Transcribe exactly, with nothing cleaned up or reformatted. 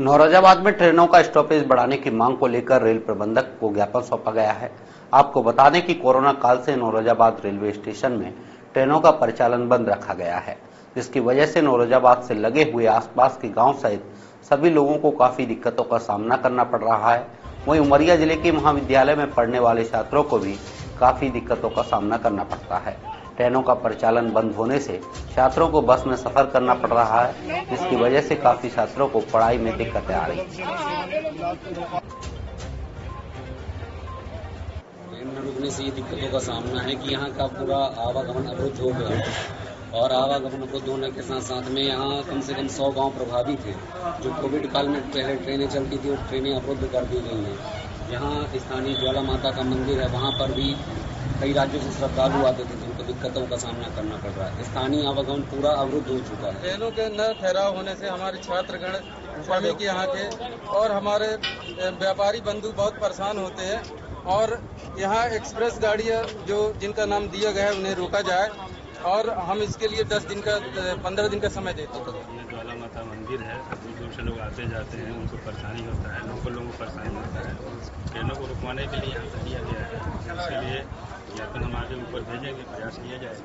नौरोजाबाद में ट्रेनों का स्टॉपेज बढ़ाने की मांग को लेकर रेल प्रबंधक को ज्ञापन सौंपा गया है। आपको बता दें कि कोरोना काल से नौरोजाबाद रेलवे स्टेशन में ट्रेनों का परिचालन बंद रखा गया है, जिसकी वजह से नौरोजाबाद से लगे हुए आसपास के गांव सहित सभी लोगों को काफी दिक्कतों का सामना करना पड़ रहा है। वहीं उमरिया जिले के महाविद्यालय में पढ़ने वाले छात्रों को भी काफी दिक्कतों का सामना करना पड़ता है। ट्रेनों का परिचालन बंद होने से छात्रों को बस में सफर करना पड़ रहा है, जिसकी वजह से काफी छात्रों को पढ़ाई में दिक्कतें आ रही हैं। ट्रेन में रुकने से ये दिक्कतों का सामना है कि यहाँ का पूरा आवागमन अवरुद्ध हो गया है और आवागमन अवरुद्ध होने के साथ साथ में यहाँ कम से कम सौ गांव प्रभावित है, जो कोविड काल में पहले ट्रेनें चलती थी और ट्रेनें अवरुद्ध कर दी गई हैं। यहाँ स्थानीय ज्वाला माता का मंदिर है, वहाँ पर भी कई राज्यों से श्रद्धालु आते थे, जिनको दिक्कतों का सामना करना पड़ रहा है। स्थानीय आवागमन पूरा अवरुद्ध हो चुका है। ट्रेनों के न ठहराव होने से हमारे छात्रगण श्रमिक यहाँ के और हमारे व्यापारी बंधु बहुत परेशान होते हैं और यहाँ एक्सप्रेस गाड़ियाँ जो जिनका नाम दिया गया है उन्हें रोका जाए और हम इसके लिए दस दिन का पंद्रह दिन का समय देते हैं। ज्वाला माता मंदिर है, दूर दूर से लोग आते जाते हैं, उनको परेशानी होता है, लोगों लोगों को परेशानी होता है। ट्रेनों को रुकवाने के लिए यहाँ लिया गया है, इसलिए ज्ञापन हम आगे ऊपर भेजेंगे, प्रयास किया जाएगा।